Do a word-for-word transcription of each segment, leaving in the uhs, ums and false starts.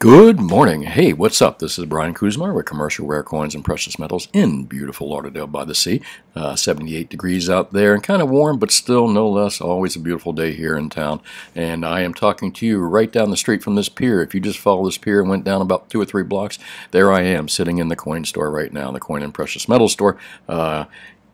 Good morning. Hey, what's up? This is Brian Kuzmar with Commercial Rare Coins and Precious Metals in beautiful Lauderdale by the Sea. Uh, seventy-eight degrees out there and kind of warm, but still no less always a beautiful day here in town. And I am talking to you right down the street from this pier. If you just follow this pier and went down about two or three blocks, there I am sitting in the coin store right now, the coin and precious metals store. Uh,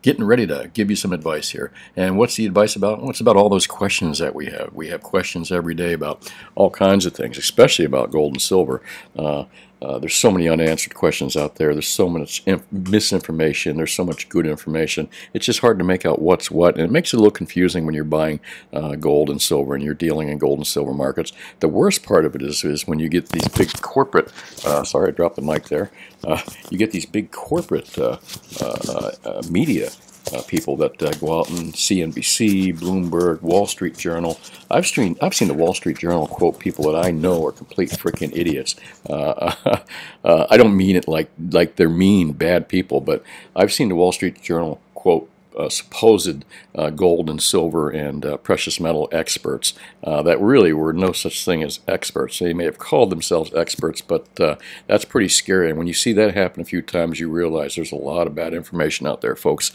Getting ready to give you some advice here. And what's the advice about? Well, it's about all those questions that we have. We have questions every day about all kinds of things, especially about gold and silver. Uh, uh, there's so many unanswered questions out there. There's so much misinformation. There's so much good information. It's just hard to make out what's what, and it makes it a little confusing when you're buying uh, gold and silver and you're dealing in gold and silver markets. The worst part of it is, is when you get these big corporate, uh, sorry, I dropped the mic there, uh, you get these big corporate uh, uh, uh, media Uh, people that uh, go out and C N B C, Bloomberg, Wall Street Journal. I've seen I've seen the Wall Street Journal quote people that I know are complete freaking idiots. Uh, uh, uh, I don't mean it like like they're mean, bad people, but I've seen the Wall Street Journal quote Uh, supposed uh, gold and silver and uh, precious metal experts uh, that really were no such thing as experts. They may have called themselves experts, but uh, that's pretty scary. And when you see that happen a few times, you realize there's a lot of bad information out there, folks.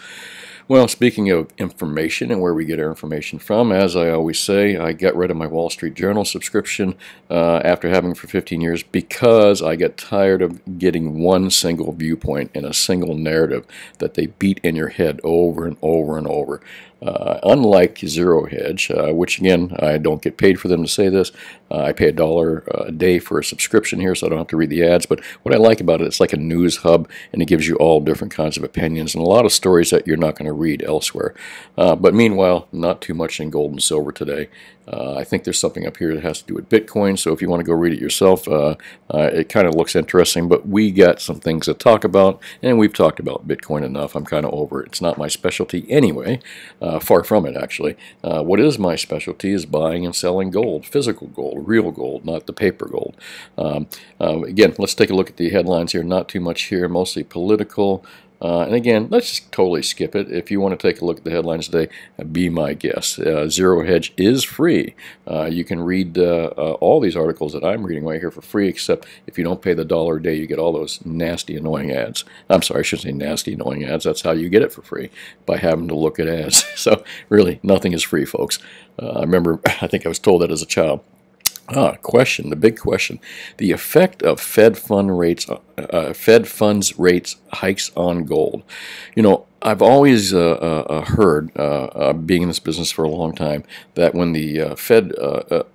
Well, speaking of information and where we get our information from, as I always say, I got rid of my Wall Street Journal subscription uh, after having it for fifteen years because I got tired of getting one single viewpoint and a single narrative that they beat in your head over and over and over. Uh, unlike Zero Hedge, uh, which again, I don't get paid for them to say this. Uh, I pay a dollar a day for a subscription here, so I don't have to read the ads. But what I like about it, it's like a news hub, and it gives you all different kinds of opinions and a lot of stories that you're not going to read elsewhere. Uh, but meanwhile, not too much in gold and silver today. Uh, I think there's something up here that has to do with Bitcoin, so if you want to go read it yourself, uh, uh, it kind of looks interesting. But we got some things to talk about, and we've talked about Bitcoin enough. I'm kind of over it. It's not my specialty anyway. Uh, Uh, far from it, actually. Uh, what is my specialty is buying and selling gold, physical gold, real gold, not the paper gold. Um, uh, again, let's take a look at the headlines here. Not too much here, mostly political. Uh, and again, let's just totally skip it. If you want to take a look at the headlines today, be my guest. Uh, Zero Hedge is free. Uh, you can read uh, uh, all these articles that I'm reading right here for free, except if you don't pay the dollar a day, you get all those nasty, annoying ads. I'm sorry, I shouldn't say nasty, annoying ads. That's how you get it for free, by having to look at ads. So really, nothing is free, folks. Uh, I remember, I think I was told that as a child. Ah, question, the big question. The effect of Fed fund rates, uh, Fed funds rates hikes on gold. You know, I've always uh, uh, heard, uh, uh, being in this business for a long time, that when the uh, Fed uh, uh,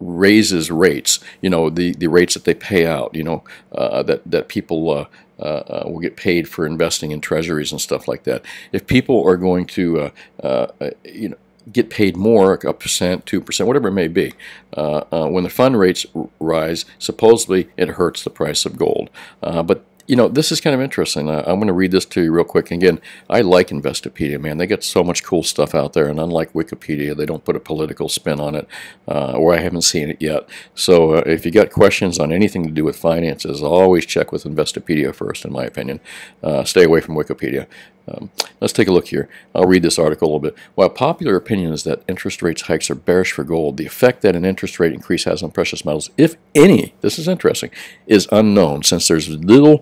raises rates, you know, the, the rates that they pay out, you know, uh, that, that people uh, Uh, will get paid for investing in treasuries and stuff like that. If people are going to, uh, uh, you know, get paid more, a percent, two percent, whatever it may be, uh, uh, when the fund rates rise, supposedly it hurts the price of gold. Uh, but you know, this is kind of interesting. Uh, I'm going to read this to you real quick. Again, I like Investopedia, man. They got so much cool stuff out there, and unlike Wikipedia, they don't put a political spin on it, uh, or I haven't seen it yet. So uh, if you got questions on anything to do with finances, always check with Investopedia first, in my opinion. Uh, stay away from Wikipedia. Um, let's take a look here. I'll read this article a little bit. While popular opinion is that interest rates hikes are bearish for gold, the effect that an interest rate increase has on precious metals, if any, this is interesting, is unknown, since there's little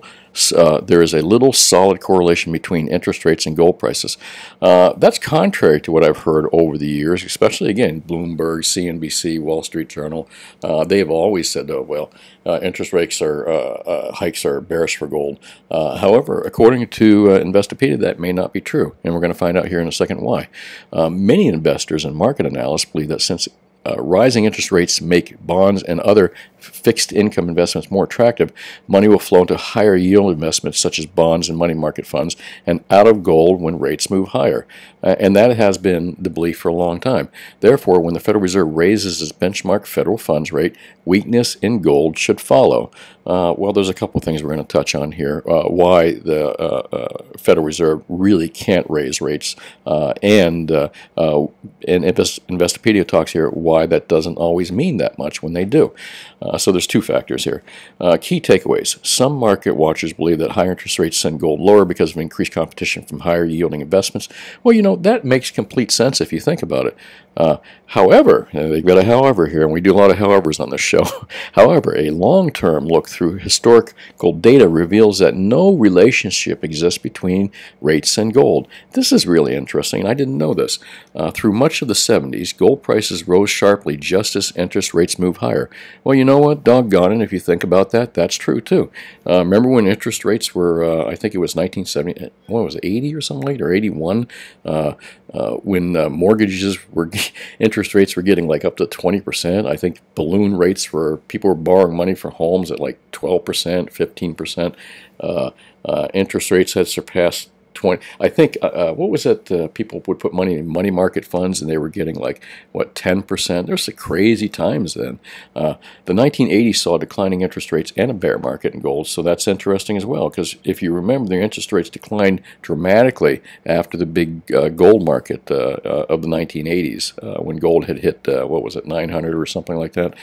Uh, there is a little solid correlation between interest rates and gold prices. Uh, that's contrary to what I've heard over the years, especially, again, Bloomberg, C N B C, Wall Street Journal. Uh, they have always said, oh, well, uh, interest rates are, uh, uh, hikes are bearish for gold. Uh, however, according to uh, Investopedia, that may not be true, and we're going to find out here in a second why. Uh, many investors and market analysts believe that since Uh, rising interest rates make bonds and other fixed income investments more attractive, money will flow into higher yield investments such as bonds and money market funds, and out of gold when rates move higher. Uh, and that has been the belief for a long time. Therefore, when the Federal Reserve raises its benchmark federal funds rate, weakness in gold should follow. Uh, well, there's a couple things we're going to touch on here, uh, why the uh, uh, Federal Reserve really can't raise rates, uh, and, uh, uh, and Investopedia talks here, why why that doesn't always mean that much when they do. Uh, so there's two factors here. Uh, key takeaways. Some market watchers believe that higher interest rates send gold lower because of increased competition from higher yielding investments. Well, you know, that makes complete sense if you think about it. Uh, however, they've got a however here, and we do a lot of howevers on this show. However, a long-term look through historical data reveals that no relationship exists between rates and gold. This is really interesting, and I didn't know this. Uh, through much of the seventies, gold prices rose sharply just as interest rates moved higher. Well, you know what? Doggone it, if you think about that, that's true too. Uh, remember when interest rates were, uh, I think it was nineteen seventy, what was it, eighty or something like that, or eighty-one, uh, uh, when uh, mortgages were, interest rates were getting like up to twenty percent. I think balloon rates for people were borrowing money for homes at like twelve percent, fifteen percent. Uh, uh, interest rates had surpassed twenty. I think, uh, what was that? Uh, people would put money in money market funds and they were getting like, what, ten percent? There's some crazy times then. Uh, the nineteen eighties saw declining interest rates and a bear market in gold, so that's interesting as well, because if you remember, the interest rates declined dramatically after the big uh, gold market uh, uh, of the nineteen eighties, uh, when gold had hit, uh, what was it, nine hundred or something like that.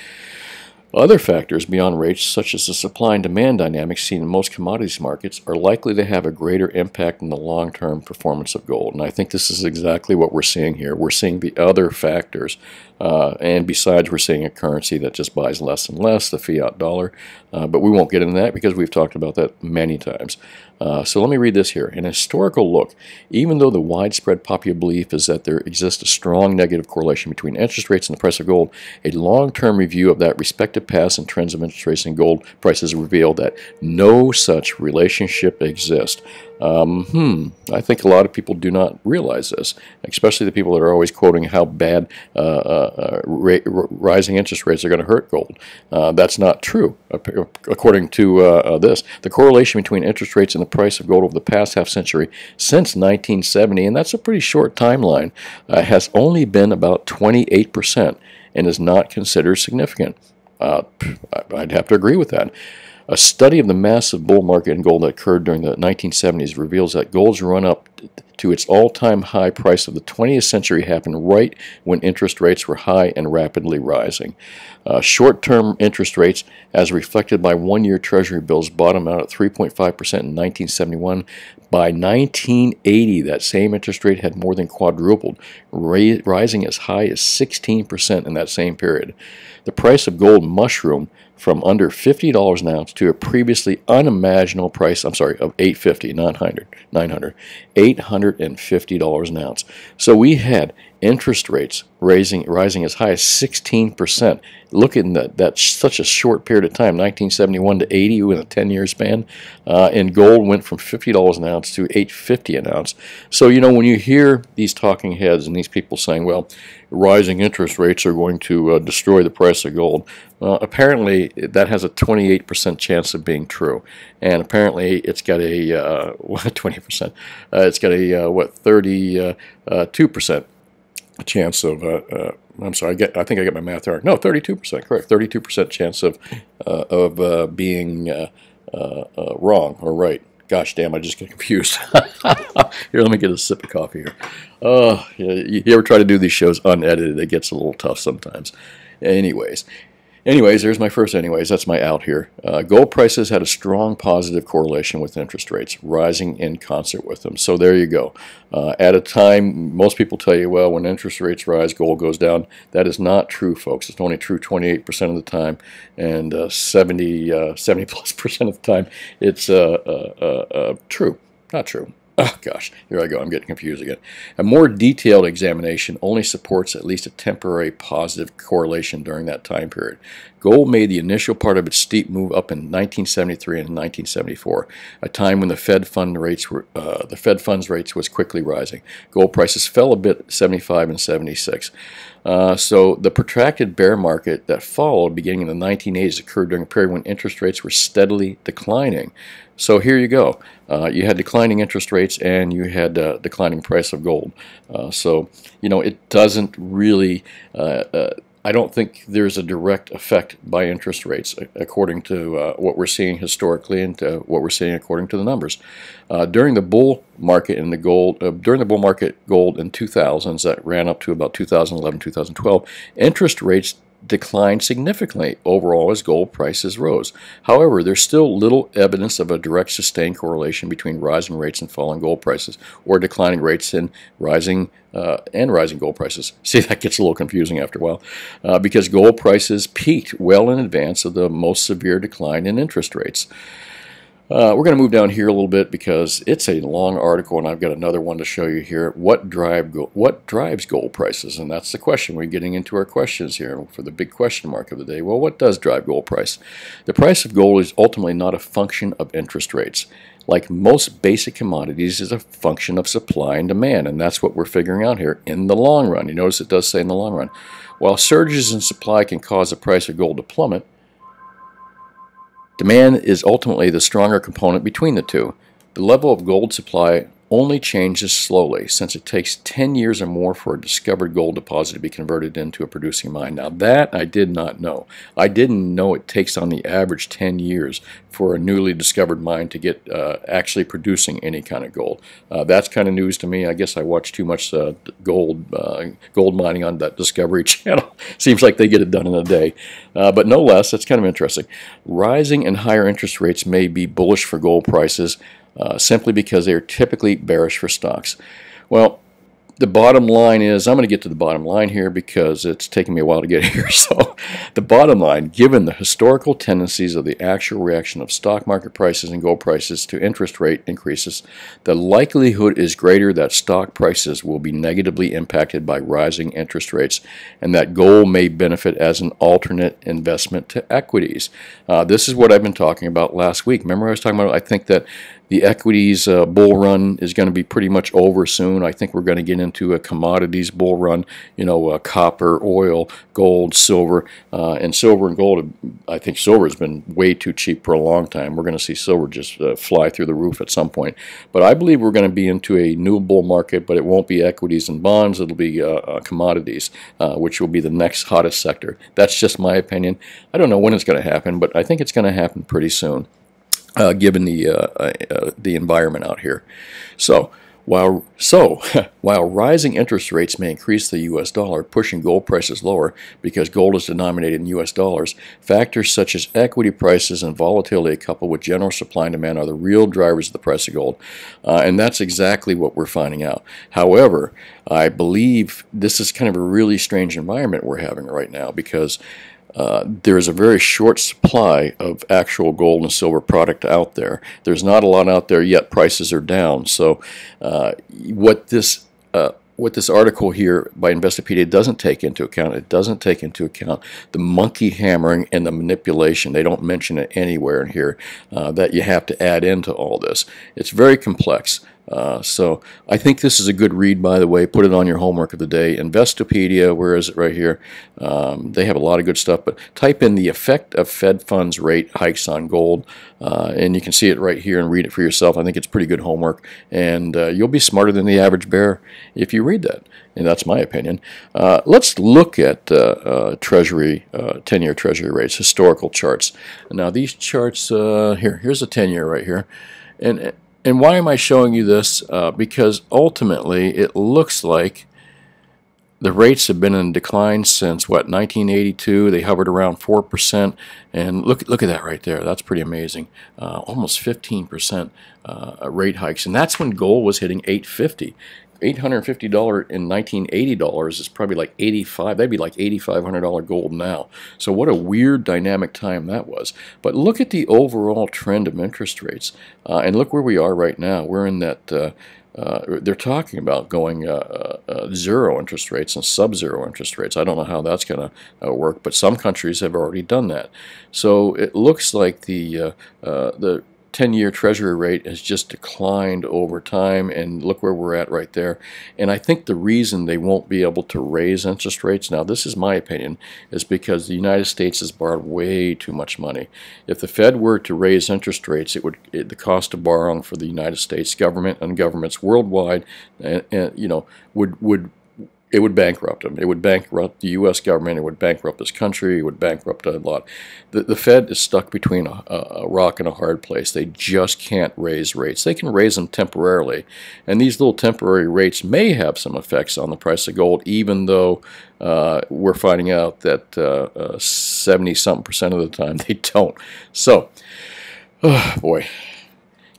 Other factors beyond rates, such as the supply and demand dynamics seen in most commodities markets, are likely to have a greater impact on the long-term performance of gold. And I think this is exactly what we're seeing here. We're seeing the other factors. Uh, and besides, we're seeing a currency that just buys less and less, the fiat dollar. Uh, but we won't get into that because we've talked about that many times. Uh, so let me read this here. An historical look. Even though the widespread popular belief is that there exists a strong negative correlation between interest rates and the price of gold, a long-term review of that respective past and trends of interest rates and gold prices reveal that no such relationship exists. Um, hmm, I think a lot of people do not realize this, especially the people that are always quoting how bad uh, uh, ra rising interest rates are going to hurt gold. Uh, that's not true, according to uh, uh, this. The correlation between interest rates and the price of gold over the past half century, since nineteen seventy, and that's a pretty short timeline, uh, has only been about twenty-eight percent and is not considered significant. Uh, I'd have to agree with that. A study of the massive bull market in gold that occurred during the nineteen seventies reveals that gold's run-up to its all-time high price of the twentieth century happened right when interest rates were high and rapidly rising. Uh, short-term interest rates, as reflected by one-year Treasury bills, bottomed out at three point five percent in nineteen seventy-one. By nineteen eighty, that same interest rate had more than quadrupled, rising as high as sixteen percent in that same period. The price of gold mushroomed from under fifty dollars an ounce to a previously unimaginable price, I'm sorry, of eight hundred fifty dollars, not one hundred dollars, nine hundred dollars, eight hundred fifty dollars an ounce. So we had interest rates raising, rising as high as sixteen percent. Look at that, that's such a short period of time, nineteen seventy-one to eighty, within a ten-year span, uh, and gold went from fifty dollars an ounce to eight hundred fifty dollars an ounce. So, you know, when you hear these talking heads and these people saying, well, rising interest rates are going to uh, destroy the price of gold, uh, apparently that has a twenty-eight percent chance of being true. And apparently it's got a, uh, twenty percent, uh, it's got a, uh, what, thirty-two percent. Uh, uh, A chance of, uh, uh, I'm sorry, I, get, I think I get my math wrong. No, thirty-two percent, correct. thirty-two percent chance of uh, of uh, being uh, uh, uh, wrong or right. Gosh damn, I just get confused. Here, let me get a sip of coffee here. Uh, you, you ever try to do these shows unedited? It gets a little tough sometimes. Anyways. Anyways, there's my first anyways. That's my out here. Uh, gold prices had a strong positive correlation with interest rates, rising in concert with them. So there you go. Uh, at a time, most people tell you, well, when interest rates rise, gold goes down. That is not true, folks. It's only true twenty-eight percent of the time, and uh, seventy, uh, seventy plus percent of the time, it's uh, uh, uh, uh, true. Not true. Oh, gosh, here I go. I'm getting confused again. A more detailed examination only supports at least a temporary positive correlation during that time period. Gold made the initial part of its steep move up in nineteen seventy-three and nineteen seventy-four, a time when the Fed fund rates were uh, the Fed funds rates was quickly rising. Gold prices fell a bit, seventy-five and seventy-six. Uh, so the protracted bear market that followed, beginning in the nineteen eighties, occurred during a period when interest rates were steadily declining. So here you go. Uh, you had declining interest rates and you had uh, declining price of gold. Uh, so, you know, it doesn't really, uh, uh, I don't think there's a direct effect by interest rates, according to uh, what we're seeing historically and to what we're seeing according to the numbers. Uh, during the bull market in the gold, uh, during the bull market gold in two thousands that ran up to about two thousand eleven, two thousand twelve, interest rates declined significantly overall as gold prices rose. However, there's still little evidence of a direct sustained correlation between rising rates and falling gold prices, or declining rates and rising uh, and rising gold prices. See, that gets a little confusing after a while, uh, because gold prices peaked well in advance of the most severe decline in interest rates. Uh, we're going to move down here a little bit because it's a long article, and I've got another one to show you here. What drive go what drives gold prices? And that's the question. We're getting into our questions here for the big question mark of the day. Well, what does drive gold price? The price of gold is ultimately not a function of interest rates. Like most basic commodities, is a function of supply and demand, and that's what we're figuring out here in the long run. You notice it does say in the long run. While surges in supply can cause the price of gold to plummet, demand is ultimately the stronger component between the two. The level of gold supply only changes slowly, since it takes ten years or more for a discovered gold deposit to be converted into a producing mine. Now that I did not know. I didn't know it takes on the average ten years for a newly discovered mine to get uh, actually producing any kind of gold. Uh, that's kind of news to me. I guess I watch too much uh, gold uh, gold mining on that Discovery Channel. Seems like they get it done in a day. Uh, but no less, that's kind of interesting. Rising and higher interest rates may be bullish for gold prices, Uh, simply because they are typically bearish for stocks. Well, the bottom line is, I'm going to get to the bottom line here because it's taken me a while to get here. So the bottom line, given the historical tendencies of the actual reaction of stock market prices and gold prices to interest rate increases, the likelihood is greater that stock prices will be negatively impacted by rising interest rates, and that gold may benefit as an alternate investment to equities. Uh, this is what I've been talking about last week. Remember I was talking about, I think that the equities uh, bull run is going to be pretty much over soon. I think we're going to get into a commodities bull run, you know, uh, copper, oil, gold, silver, uh, and silver and gold. I think silver has been way too cheap for a long time. We're going to see silver just uh, fly through the roof at some point. But I believe we're going to be into a new bull market, but it won't be equities and bonds. It'll be uh, uh, commodities, uh, which will be the next hottest sector. That's just my opinion. I don't know when it's going to happen, but I think it's going to happen pretty soon. Uh, given the uh, uh, the environment out here. So while so while rising interest rates may increase the U S dollar, pushing gold prices lower because gold is denominated in U S dollars, factors such as equity prices and volatility coupled with general supply and demand are the real drivers of the price of gold. Uh, and that's exactly what we're finding out. However, I believe this is kind of a really strange environment we're having right now, because Uh, there is a very short supply of actual gold and silver product out there. There's not a lot out there yet. Prices are down. So uh, what this uh, what this article here by Investopedia doesn't take into account, it doesn't take into account the monkey hammering and the manipulation. They don't mention it anywhere in here uh, that you have to add into all this. It's very complex. Uh, so I think this is a good read, by the way. Put it on your homework of the day. Investopedia, where is it? Right here. Um, they have a lot of good stuff, but type in the effect of Fed funds rate hikes on gold, uh, and you can see it right here and read it for yourself. I think it's pretty good homework, and uh, you'll be smarter than the average bear if you read that, and that's my opinion. Uh, let's look at uh, uh, Treasury, uh, ten-year Treasury rates, historical charts. Now these charts, uh, here, here's a ten-year right here, and And why am I showing you this? Uh, because ultimately it looks like the rates have been in decline since, what, nineteen eighty-two. They hovered around four percent. And look, look at that right there. That's pretty amazing. Uh, almost fifteen percent uh, rate hikes. And that's when gold was hitting eight fifty. eight hundred fifty dollars in nineteen eighty dollars is probably like eighty-five. That'd be like eighty-five hundred dollars gold now. So what a weird dynamic time that was. But look at the overall trend of interest rates, uh, and look where we are right now. We're in that. Uh, uh, they're talking about going uh, uh, zero interest rates and sub-zero interest rates. I don't know how that's going to uh, work, but some countries have already done that. So it looks like the uh, uh, the ten-year Treasury rate has just declined over time, and look where we're at right there. And I think the reason they won't be able to raise interest rates, now this is my opinion, is because the United States has borrowed way too much money. If the Fed were to raise interest rates, it would it, the cost of borrowing for the United States government and governments worldwide, and, and you know, would would It would bankrupt them. It would bankrupt the U S government. It would bankrupt this country. It would bankrupt a lot. The, the Fed is stuck between a, a rock and a hard place. They just can't raise rates. They can raise them temporarily, and these little temporary rates may have some effects on the price of gold, even though uh, we're finding out that uh, seventy-something percent of the time they don't. So, oh boy.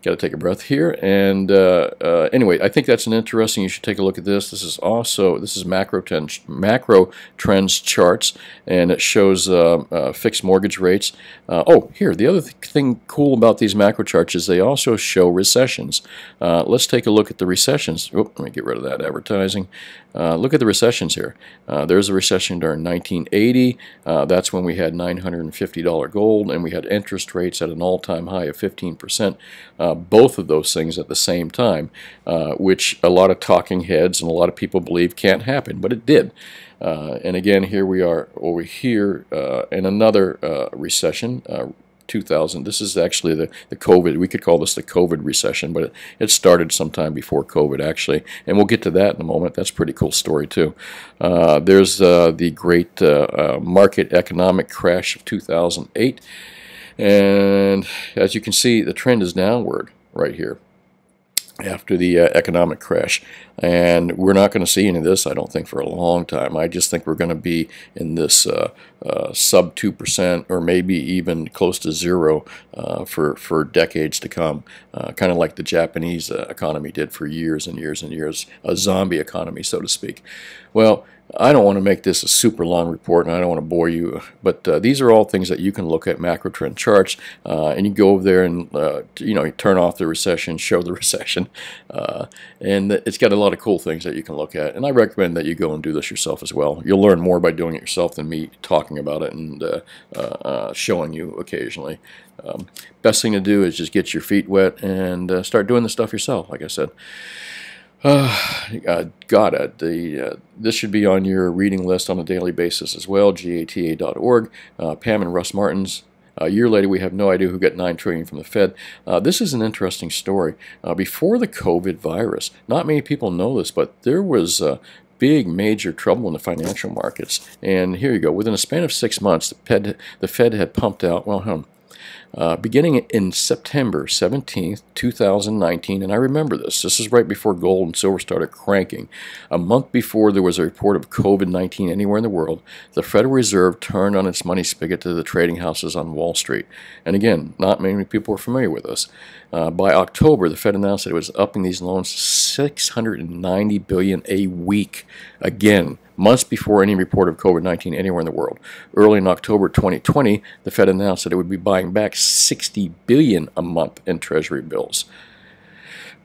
Got to take a breath here, and uh, uh, anyway, I think that's an interesting. You should take a look at this. This is also this is MacroTrends macro trends charts, and it shows uh, uh, fixed mortgage rates. Uh, oh, here the other th thing cool about these macro charts is they also show recessions. Uh, let's take a look at the recessions. Oh, let me get rid of that advertising. Uh, look at the recessions here. Uh, there's a recession during nineteen eighty. Uh, that's when we had nine hundred fifty dollar gold, and we had interest rates at an all-time high of fifteen percent. Uh, both of those things at the same time, uh, which a lot of talking heads and a lot of people believe can't happen, but it did. Uh, and again, here we are over here uh, in another uh, recession, uh, two thousand. This is actually the, the COVID. We could call this the COVID recession, but it, it started sometime before COVID, actually. And we'll get to that in a moment. That's a pretty cool story, too. Uh, there's uh, the great uh, uh, market economic crash of two thousand eight. And as you can see, the trend is downward right here after the uh, economic crash. And we're not going to see any of this, I don't think, for a long time. I just think we're going to be in this uh, uh, sub two percent or maybe even close to zero uh, for, for decades to come, uh, kind of like the Japanese uh, economy did for years and years and years, a zombie economy, so to speak. Well, I don't want to make this a super long report, and I don't want to bore you, but uh, these are all things that you can look at macro trend charts, uh, and you go over there and uh, you know, you turn off the recession, show the recession, uh, and it's got a lot of cool things that you can look at, and I recommend that you go and do this yourself as well. You'll learn more by doing it yourself than me talking about it and uh, uh, uh, showing you occasionally. Um, best thing to do is just get your feet wet and uh, start doing the stuff yourself, like I said. Uh, GATA. The, uh, this should be on your reading list on a daily basis as well, G A T A dot org. Uh, Pam and Russ Martins. A year later, we have no idea who got nine trillion dollars from the Fed. Uh, this is an interesting story. Uh, before the COVID virus, not many people know this, but there was uh, big, major trouble in the financial markets. And here you go. Within a span of six months, the Fed, the Fed had pumped out, well, hum, Uh, beginning in September seventeenth two thousand nineteen, and I remember this, this is right before gold and silver started cranking. A month before there was a report of COVID nineteen anywhere in the world, the Federal Reserve turned on its money spigot to the trading houses on Wall Street. And again, not many people are familiar with this. Uh, by October, the Fed announced that it was upping these loans to six hundred ninety billion dollars a week. Again, months before any report of COVID nineteen anywhere in the world. Early in October twenty twenty, the Fed announced that it would be buying back sixty billion dollars a month in Treasury bills.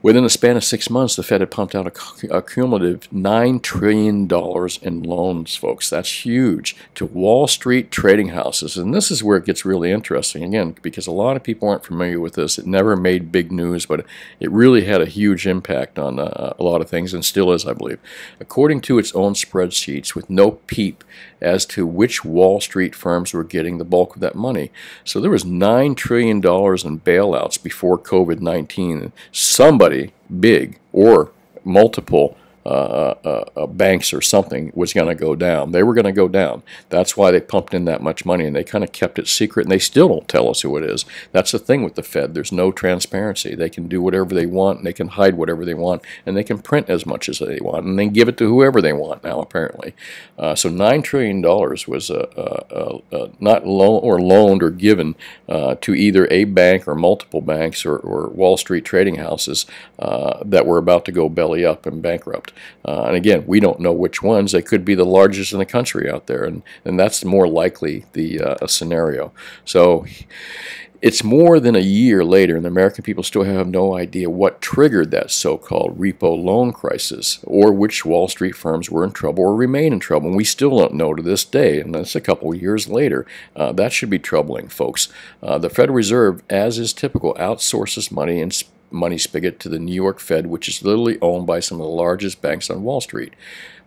Within a span of six months, the Fed had pumped out a, a cumulative nine trillion dollars in loans, folks. That's huge, to Wall Street trading houses. And this is where it gets really interesting, again, because a lot of people aren't familiar with this. It never made big news, but it really had a huge impact on uh, a lot of things, and still is, I believe. According to its own spreadsheets, with no peep as to which Wall Street firms were getting the bulk of that money. So there was nine trillion dollars in bailouts before COVID nineteen. Somebody big or multiple uh, uh, uh, banks or something was going to go down. They were going to go down. That's why they pumped in that much money, and they kind of kept it secret, and they still don't tell us who it is. That's the thing with the Fed. There's no transparency. They can do whatever they want, and they can hide whatever they want, and they can print as much as they want, and they give it to whoever they want now, apparently. Uh, so nine trillion dollars was uh, uh, uh, not loan or loaned or given uh, to either a bank or multiple banks or, or Wall Street trading houses uh, that were about to go belly up and bankrupt. Uh, and again, we don't know which ones. They could be the largest in the country out there, and, and that's more likely the uh, scenario. So it's more than a year later, and the American people still have no idea what triggered that so-called repo loan crisis, or which Wall Street firms were in trouble or remain in trouble. And we still don't know to this day, and that's a couple of years later. Uh, that should be troubling, folks. Uh, the Federal Reserve, as is typical, outsources money and money spigot to the New York Fed, which is literally owned by some of the largest banks on Wall Street.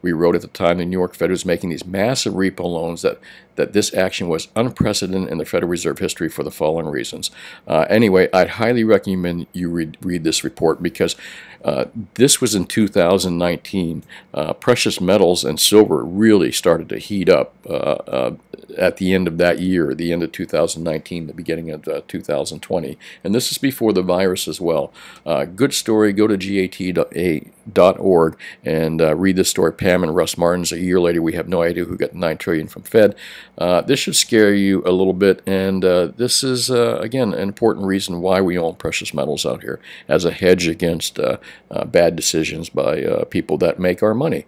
We wrote at the time the New York Fed was making these massive repo loans that, that this action was unprecedented in the Federal Reserve history for the following reasons. Uh, anyway, I'd highly recommend you read, read this report, because Uh, this was in two thousand nineteen. Uh, precious metals and silver really started to heat up uh, uh, at the end of that year, the end of two thousand nineteen, the beginning of uh, two thousand twenty. And this is before the virus as well. Uh, good story. Go to G A T A dot org and uh, read this story. Pam and Russ Martins, a year later, we have no idea who got nine trillion dollars from Fed. Uh, this should scare you a little bit. And uh, this is, uh, again, an important reason why we own precious metals out here, as a hedge against uh, uh, bad decisions by uh, people that make our money.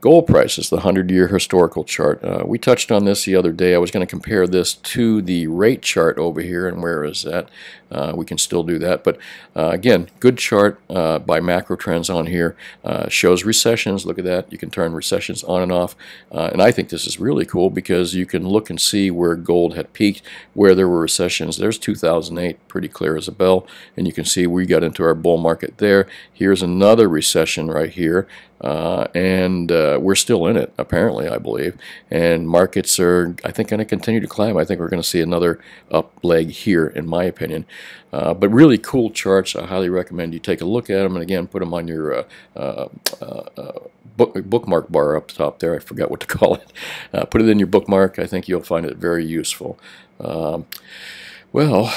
Gold prices, the hundred-year historical chart. Uh, we touched on this the other day. I was going to compare this to the rate chart over here, and where is that? Uh, we can still do that. But uh, again, good chart uh, by MacroTrends on here. Uh, shows recessions. Look at that. You can turn recessions on and off. Uh, and I think this is really cool because you can look and see where gold had peaked, where there were recessions. There's two thousand eight, pretty clear as a bell. And you can see we got into our bull market there. Here's another recession right here. Uh, and uh, we're still in it, apparently, I believe. And markets are, I think, going to continue to climb. I think we're going to see another up leg here, in my opinion. Uh, but really cool charts. I highly recommend you take a look at them. And again, put them on your uh, uh, uh, book, bookmark bar up top there. I forgot what to call it. Uh, put it in your bookmark. I think you'll find it very useful. Um, well,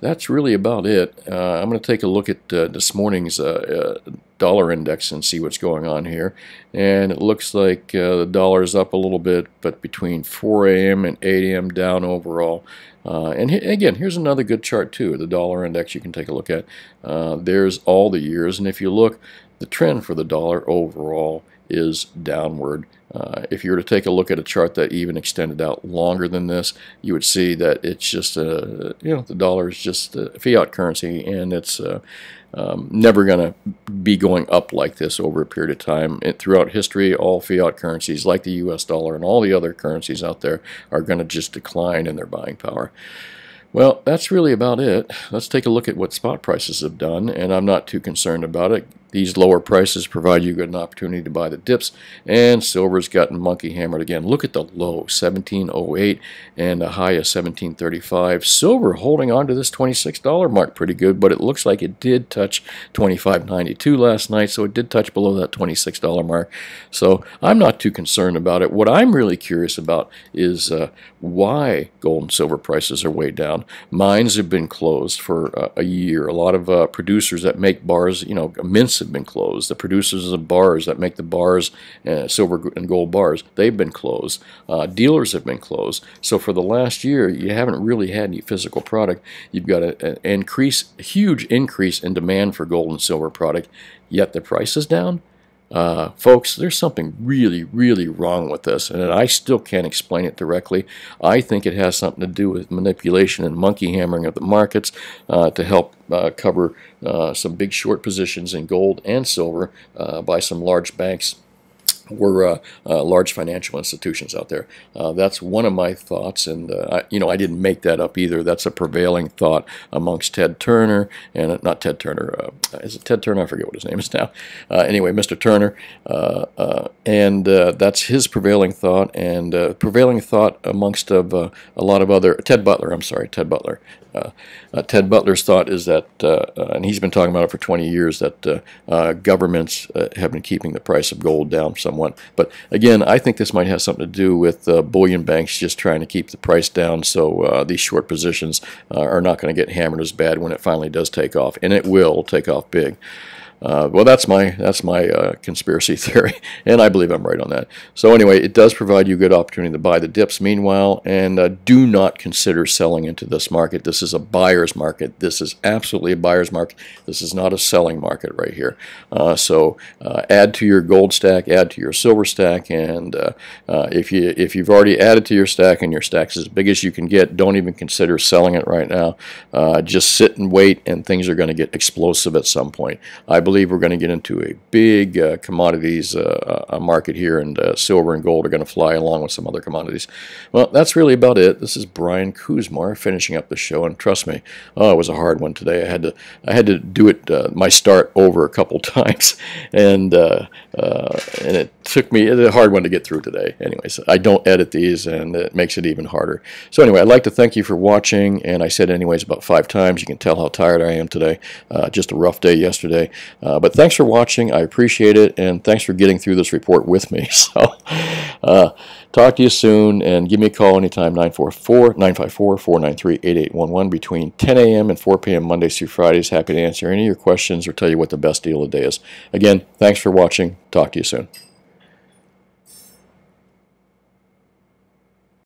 that's really about it. Uh, I'm going to take a look at uh, this morning's uh, uh, dollar index and see what's going on here. And it looks like uh, the dollar is up a little bit, but between four A M and eight A M down overall. Uh, and he, again, here's another good chart too, the dollar index you can take a look at. Uh, there's all the years, and if you look, the trend for the dollar overall is downward. Uh, if you were to take a look at a chart that even extended out longer than this, you would see that it's just a, you know, the dollar is just a fiat currency, and it's uh, um, never going to be going up like this over a period of time. It, throughout history, all fiat currencies like the U S dollar and all the other currencies out there are going to just decline in their buying power. Well, that's really about it. Let's take a look at what spot prices have done, and I'm not too concerned about it. These lower prices provide you an opportunity to buy the dips, and silver's gotten monkey hammered again. Look at the low, seventeen oh eight, and the high of seventeen thirty-five. Silver holding on to this twenty-six dollar mark pretty good, but it looks like it did touch twenty-five ninety-two last night, so it did touch below that twenty-six dollar mark. So I'm not too concerned about it. What I'm really curious about is uh, why gold and silver prices are way down. Mines have been closed for uh, a year. A lot of uh, producers that make bars, you know, mints have been closed. The producers of bars that make the bars, uh, silver and gold bars, they've been closed. Uh, dealers have been closed. So for the last year, you haven't really had any physical product. You've got an increase, a huge increase in demand for gold and silver product, yet the price is down. Uh, folks, there's something really, really wrong with this, and I still can't explain it directly. I think it has something to do with manipulation and monkey hammering of the markets uh, to help uh, cover uh, some big short positions in gold and silver uh, by some large banks or uh, uh, large financial institutions out there. Uh, that's one of my thoughts, and uh, I, you know, I didn't make that up either. That's a prevailing thought amongst Ted Turner, and uh, not Ted Turner, uh, is it Ted Turner? I forget what his name is now. Uh, anyway, Mister Turner, uh, uh, and uh, that's his prevailing thought, and uh, prevailing thought amongst of, uh, a lot of other, Ted Butler, I'm sorry, Ted Butler. Uh, uh, Ted Butler's thought is that, uh, uh, and he's been talking about it for twenty years, that uh, uh, governments uh, have been keeping the price of gold down somewhat. But again, I think this might have something to do with uh, bullion banks just trying to keep the price down, so uh, these short positions uh, are not going to get hammered as bad when it finally does take off, and it will take off big. Uh, well, that's my that's my uh, conspiracy theory, and I believe I'm right on that. So anyway, it does provide you a good opportunity to buy the dips meanwhile, and uh, do not consider selling into this market. This is a buyer's market. This is absolutely a buyer's market. This is not a selling market right here. Uh, so uh, add to your gold stack, add to your silver stack, and uh, uh, if, you, if you've already added to your stack and your stack's as big as you can get, don't even consider selling it right now. Uh, just sit and wait, and things are going to get explosive at some point. I believe Believe we're going to get into a big uh, commodities uh, uh, market here, and uh, silver and gold are going to fly along with some other commodities. Well, that's really about it. This is Brian Kuzmar finishing up the show, and trust me, oh, it was a hard one today. I had to, I had to do it uh, my start over a couple times, and uh, uh, and it took me, a hard one to get through today. Anyways, I don't edit these, and it makes it even harder. So anyway, I'd like to thank you for watching, and I said anyways about five times. You can tell how tired I am today. Uh, just a rough day yesterday. Uh, but thanks for watching. I appreciate it, and thanks for getting through this report with me. So uh, talk to you soon, and give me a call anytime, nine four four, nine five four, four nine three, eight eight one one, between ten A M and four P M Mondays through Fridays. Happy to answer any of your questions or tell you what the best deal of the day is. Again, thanks for watching. Talk to you soon.